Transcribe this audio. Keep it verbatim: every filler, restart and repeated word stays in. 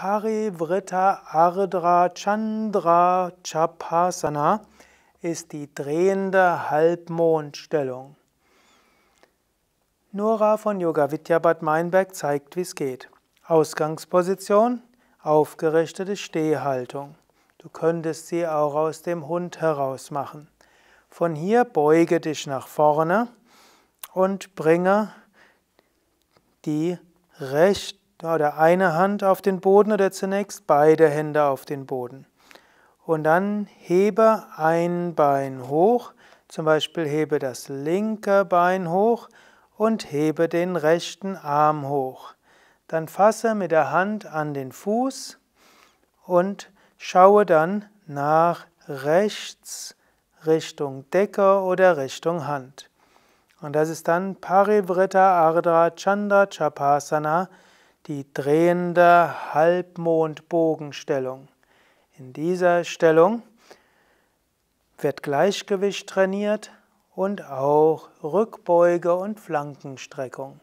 Parivritta Ardha Chandra Chapasana ist die drehende Halbmondstellung. Nora von Yoga Vidya Bad Meinberg zeigt, wie es geht. Ausgangsposition, aufgerichtete Stehhaltung. Du könntest sie auch aus dem Hund heraus machen. Von hier beuge dich nach vorne und bringe die rechte oder eine Hand auf den Boden oder zunächst beide Hände auf den Boden. Und dann hebe ein Bein hoch, zum Beispiel hebe das linke Bein hoch und hebe den rechten Arm hoch. Dann fasse mit der Hand an den Fuß und schaue dann nach rechts Richtung Decke oder Richtung Hand. Und das ist dann Parivritta Ardha Chandra Chapasana, die drehende Halbmondbogenstellung. In dieser Stellung wird Gleichgewicht trainiert und auch Rückbeuge und Flankenstreckung.